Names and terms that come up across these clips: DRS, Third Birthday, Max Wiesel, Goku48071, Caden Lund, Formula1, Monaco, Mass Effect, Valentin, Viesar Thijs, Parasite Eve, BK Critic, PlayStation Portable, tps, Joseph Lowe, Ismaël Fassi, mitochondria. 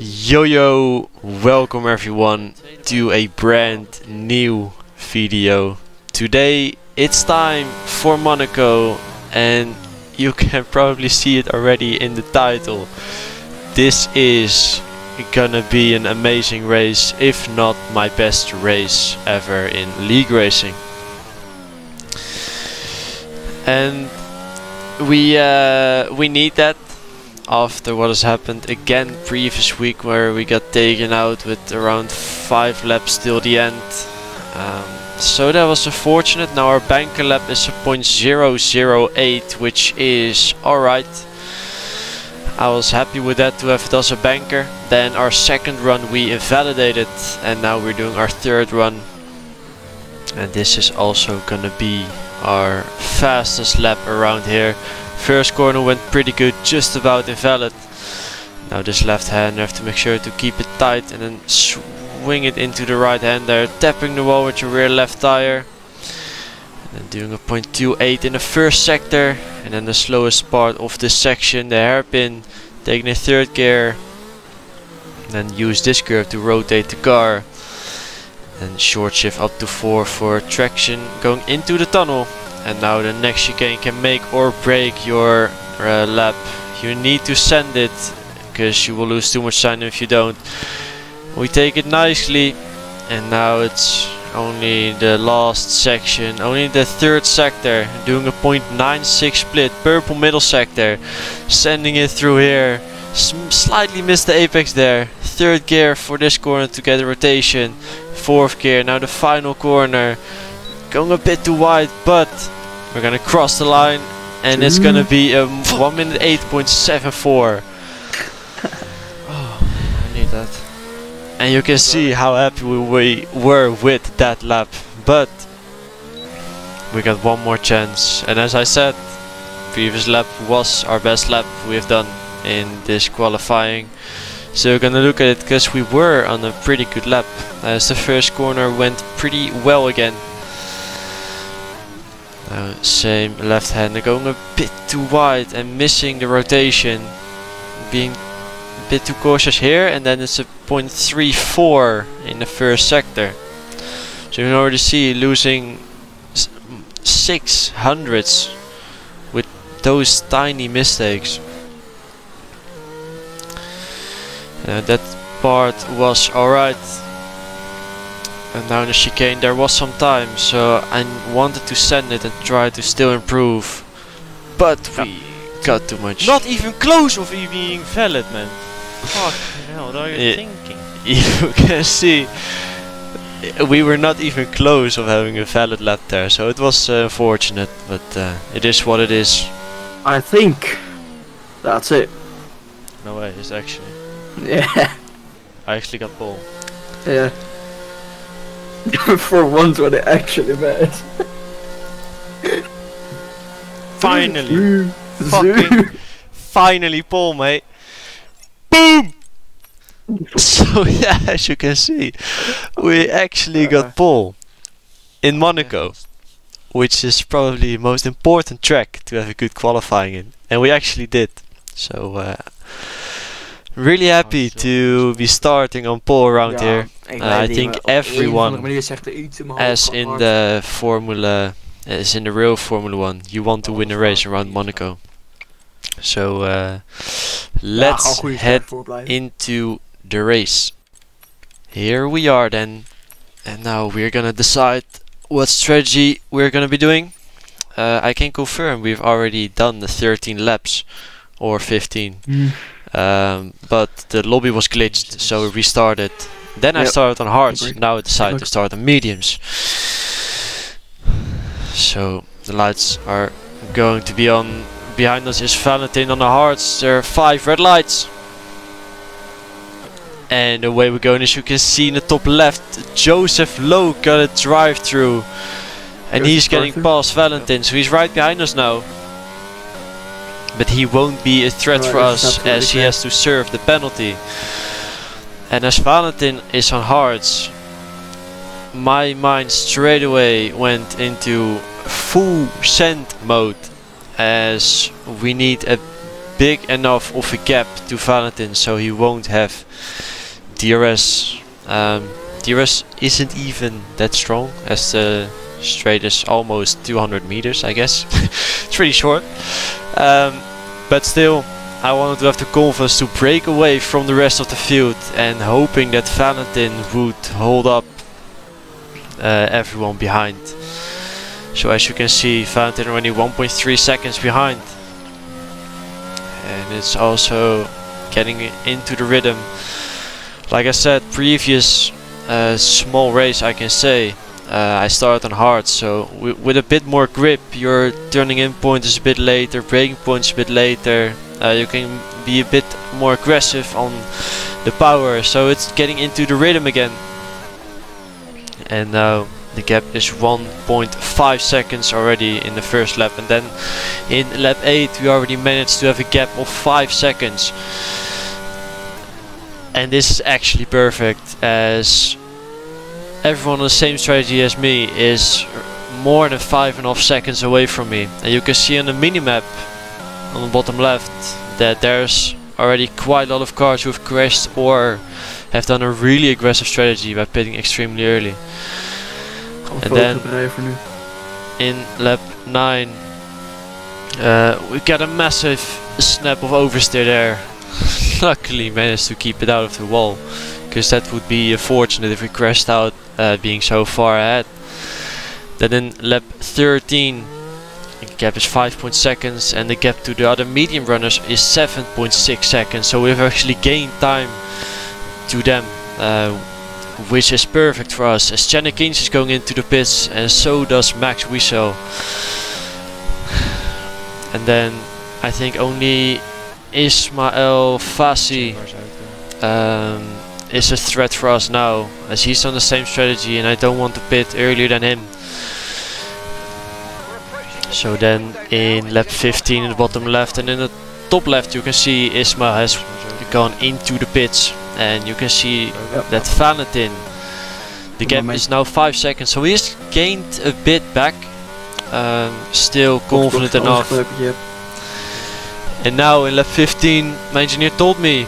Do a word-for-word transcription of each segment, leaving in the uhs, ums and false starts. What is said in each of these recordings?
Yo yo, welcome everyone to a brand new video. Today it's time for Monaco, and you can probably see it already in the title. This is gonna be an amazing race, if not my best race ever in league racing. And we uh, we need that after what has happened again previous week, where we got taken out with around five laps till the end. Um, so that was unfortunate. Now our banker lap is a point zero zero eight, which is alright. I was happy with that to have it as a banker. Then our second run we invalidated, and now we're doing our third run. And this is also gonna be our fastest lap around here. First corner went pretty good, just about invalid. Now this left hand, you have to make sure to keep it tight and then swing it into the right hand there, tapping the wall with your rear left tire. And then doing a point two eight in the first sector, and then the slowest part of this section, the hairpin, taking a third gear. And then use this curve to rotate the car. And short shift up to four for traction going into the tunnel. And now the next chicane can make or break your uh, lap. You need to send it, because you will lose too much time if you don't. We take it nicely, and now it's only the last section, only the third sector. Doing a point nine six split, purple middle sector, sending it through here. S slightly missed the apex there. Third gear for this corner to get a rotation. Fourth gear, now the final corner. Going a bit too wide, but we're gonna cross the line, and it's gonna be a one minute eight point seven four. Oh, I need that. And you can see how happy we were with that lap, but we got one more chance. And as I said, previous lap was our best lap we have done in this qualifying. So we're gonna look at it, because we were on a pretty good lap, as the first corner went pretty well again. Uh, same left hander going a bit too wide and missing the rotation, being a bit too cautious here, and then it's a point three four in the first sector. So you can already see losing s six hundredths with those tiny mistakes. Uh, that part was alright. And now in the chicane there was some time, so I wanted to send it and try to still improve, but yeah, we got too much. Not even close of being valid, man. Fucking hell, what are you yeah. thinking? You can see we were not even close of having a valid lap there, so it was uh, unfortunate, but uh, it is what it is. I think that's it. No way, it's actually. Yeah. I actually got pole. Yeah. For once when it actually matters. Finally. Fucking finally pole, mate. Boom! So yeah, as you can see, we actually uh, got pole in Monaco, which is probably the most important track to have a good qualifying in, and we actually did. So uh, really happy to be starting on pole around yeah, here. Uh, I think everyone, as in the Formula, as in the real Formula One, you want to win a race around Monaco. So uh, let's head into the race. Here we are then, and now we're gonna decide what strategy we're gonna be doing. Uh, I can confirm we've already done the thirteen laps, or fifteen. Mm. Um, but the lobby was glitched, so we restarted. Then yep. I started on hards, now I decided to start on mediums. So the lights are going to be on. Behind us is Valentin on the hards. There are five red lights. And away we're going. As you can see in the top left, Joseph Lowe got a drive through. And Joseph he's getting past Valentin, so he's right behind us now. But he won't be a threat no, for us, as he has to serve the penalty. And as Valentin is on hearts, my mind straight away went into full send mode, as we need a big enough of a gap to Valentin, so he won't have D R S. Um, D R S isn't even that strong, as the straight is almost two hundred meters, I guess. It's pretty short. Um, but still, I wanted to have the confidence to break away from the rest of the field, and hoping that Valentin would hold up uh, everyone behind. So as you can see, Valentin already one point three seconds behind. And it's also getting into the rhythm. Like I said, previous uh, small race, I can say, uh, I started on hard. So w with a bit more grip, your turning in point is a bit later, braking point is a bit later. Uh, you can be a bit more aggressive on the power. So it's getting into the rhythm again. And now the gap is one point five seconds already in the first lap, and then in lap eight we already managed to have a gap of five seconds. And this is actually perfect, as everyone on the same strategy as me is more than five and a half seconds away from me. And you can see on the minimap on the bottom left that there's already quite a lot of cars who have crashed or have done a really aggressive strategy by pitting extremely early. And then in lap nine uh, we got a massive snap of oversteer there. Luckily managed to keep it out of the wall, because that would be unfortunate if we crashed out uh, being so far ahead. Then in lap thirteen the gap is five point seconds, and the gap to the other medium runners is seven point six seconds, so we've actually gained time to them, uh, which is perfect for us, as Jannekins is going into the pits, and so does Max Wiesel. And then I think only Ismaël Fassi um, is a threat for us now, as he's on the same strategy, and I don't want to pit earlier than him. So then in lap fifteen in the bottom left and in the top left you can see Isma has gone into the pits. And you can see that Valentin, the gap is now five seconds, so he's gained a bit back, um, still confident enough. And now in lap fifteen, my engineer told me,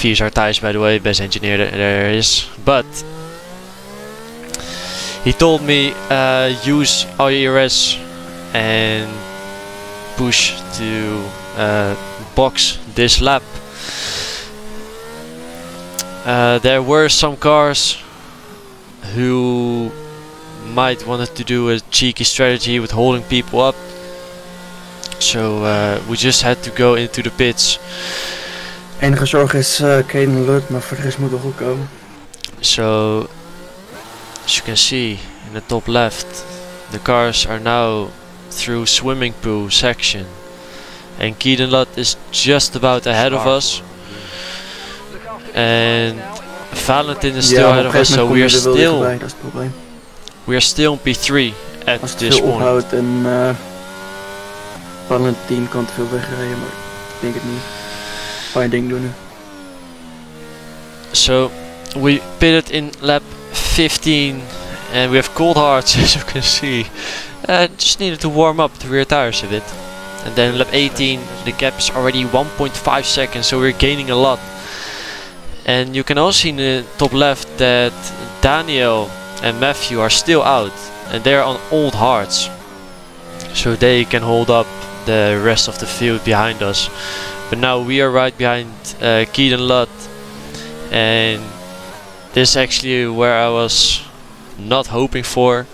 Viesar Thijs, by the way, best engineer th there is, but he told me uh, use R E R S and push to uh, box this lap. Uh, there were some cars who might wanted to do a cheeky strategy with holding people up, so uh, we just had to go into the pits. Enige zorg is uh, Caden Lund, maar voor de rest moet wel goed komen. So, as you can see in the top left, the cars are now through swimming pool section, and Caden Lund is just about ahead of us. And Valentin is still yeah, ahead of us, so we are still bij, we are still on P three at Als this point. Ophoudt en uh, Valentin kan te veel wegrijden, maar ik denk het niet. Fijn ding doen nu. So we pitted in lap fifteen, and we have cold hearts, as you can see. Uh, just needed to warm up the rear tires a bit. And then in lap eighteen, the gap is already one point five seconds, so we're gaining a lot. And you can also see in the top left that Daniel and Matthew are still out, and they're on old hearts, so they can hold up the rest of the field behind us. But now we are right behind uh, Caden Lund, and this is actually where I was not hoping for,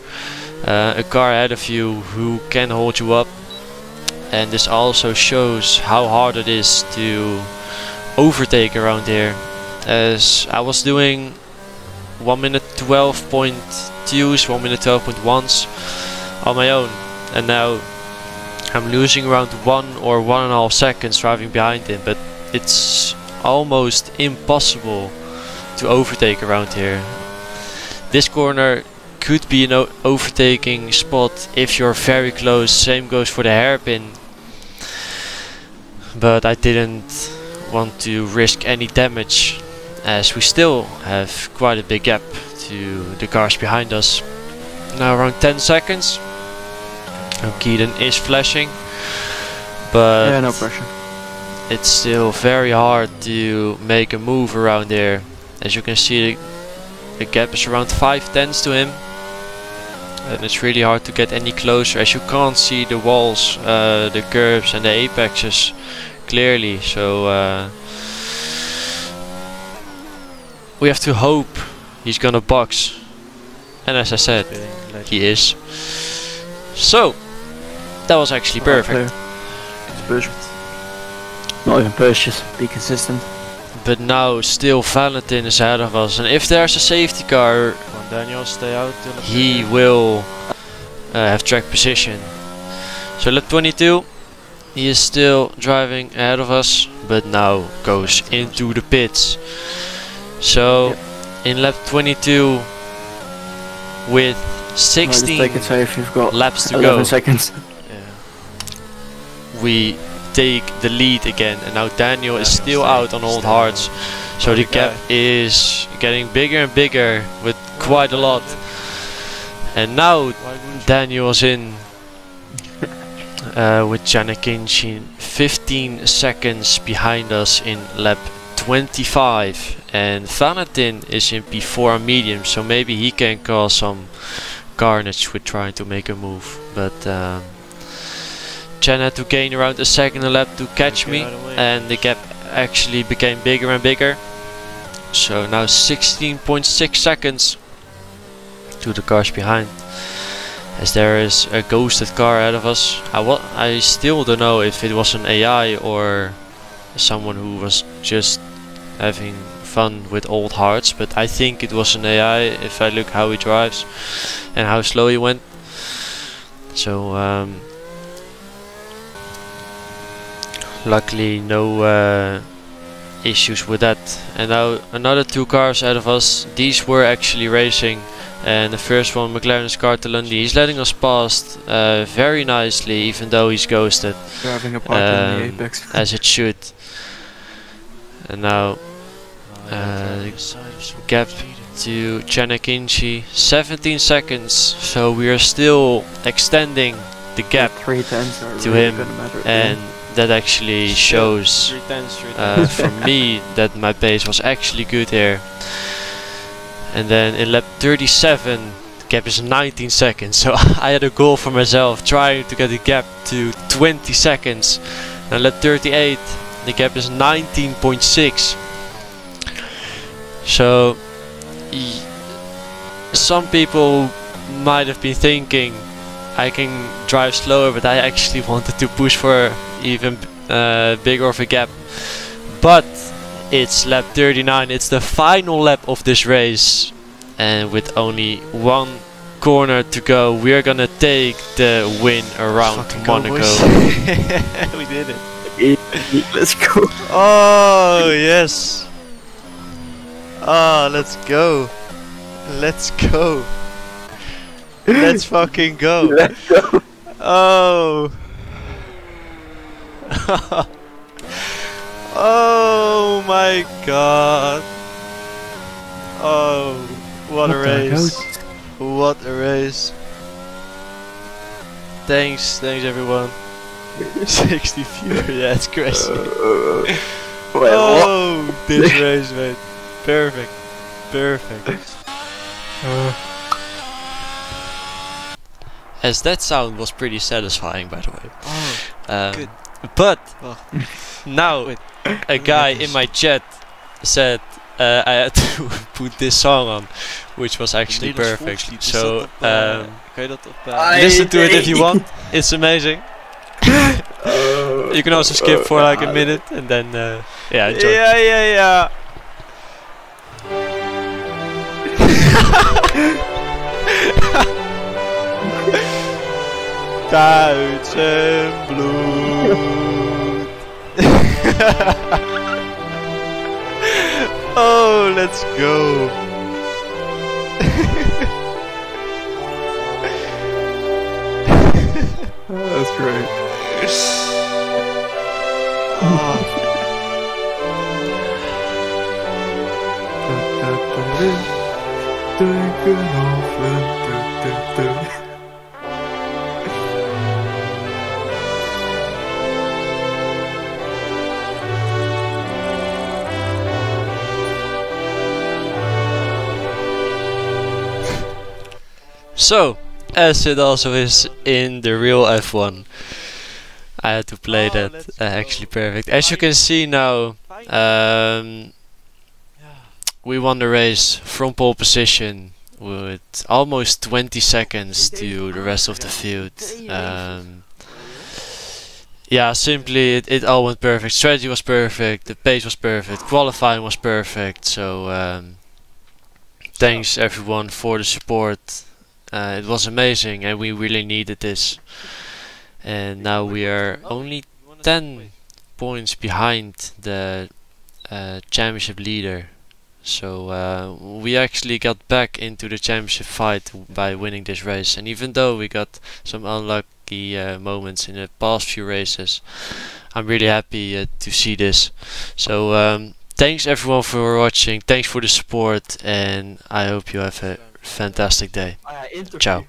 uh, a car ahead of you who can hold you up. And this also shows how hard it is to overtake around here, as I was doing one minute twelve point twos, one minute twelve point ones on my own, and now I'm losing around one or one and a half seconds driving behind him. But it's almost impossible to overtake around here. This corner could be an overtaking spot if you're very close, same goes for the hairpin, but I didn't want to risk any damage, as we still have quite a big gap to the cars behind us. Now around ten seconds. Caden is flashing, but yeah, no pressure. it's still very hard to make a move around there. As you can see, the, the gap is around five tenths to him, and it's really hard to get any closer as you can't see the walls, uh, the curves and the apexes clearly. So uh, we have to hope he's gonna box, and as I said, he is. So that was actually perfect. It's perfect. Not even precious, be consistent. But now still Valentin is ahead of us, and if there's a safety car, Daniel, stay out, he will uh, have track position. So lap twenty-two, he is still driving ahead of us, but now goes into the pits. So yep. In lap twenty-two, with sixteen no, safe. You've got laps to go, seconds. Yeah. We take the lead again, and now Daniel, Daniel is still stay, out on old hearts. So the gap guy. is getting bigger and bigger with quite a lot, and now Daniel's in uh, with Janakinci fifteen seconds behind us in lap twenty-five, and Valentin is in P four medium, so maybe he can cause some carnage with trying to make a move. But um, Jan had to gain around a second a lap to catch me, and the gap actually became bigger and bigger. So now sixteen point six seconds to the cars behind, as there is a ghosted car ahead of us. I, wa I still don't know if it was an A I or someone who was just having fun with old hearts, but I think it was an A I if I look how he drives and how slow he went. So um, luckily no uh, issues with that. And now another two cars out of us. These were actually racing, and the first one, McLaren's Cartolundi, he's letting us past uh, very nicely, even though he's ghosted, driving apart um, in the apex. As it should. And now uh, the gap to Janakinci seventeen seconds, so we are still extending the gap three tenths to really him, and that actually shows uh, for me that my pace was actually good here. And then in lap thirty-seven, the gap is nineteen seconds, so I had a goal for myself trying to get the gap to twenty seconds. And lap thirty-eight, the gap is nineteen point six. So some people might have been thinking I can drive slower, but I actually wanted to push for even uh, bigger of a gap. But it's lap thirty-nine, it's the final lap of this race, and with only one corner to go, we're gonna take the win around Monaco. We did it. Let's go. Oh yes. Ah, oh, let's go. Let's go. Let's fucking go. Let's go. Oh. Oh my god. Oh, what, what a race. What a race. Thanks, thanks everyone. sixty viewer, yeah, it's crazy. Oh, this race, mate. Perfect. Perfect. Uh. As that sound was pretty satisfying, by the way. Oh, um, good. But oh. Now a guy in my chat said uh, I had to put this song on, which was actually perfect. So um, listen to it if you want. It's amazing. You can also skip for like a minute and then uh, yeah, enjoy. Yeah, yeah, yeah. Duitse bloed. Oh, let's go. That's great. Oh. So, as it also is in the real F one, I had to play oh, that uh, actually perfect. As you can see now, um, we won the race from pole position with almost twenty seconds to the rest of the field. Um, yeah, simply it, it all went perfect. Strategy was perfect, the pace was perfect, qualifying was perfect. So um, thanks everyone for the support. Uh, it was amazing and we really needed this. And now we are only ten points behind the uh, championship leader. So uh, we actually got back into the championship fight by winning this race. And even though we got some unlucky uh, moments in the past few races, I'm really happy uh, to see this. So um, thanks everyone for watching, thanks for the support, and I hope you have a fantastic day. Ciao.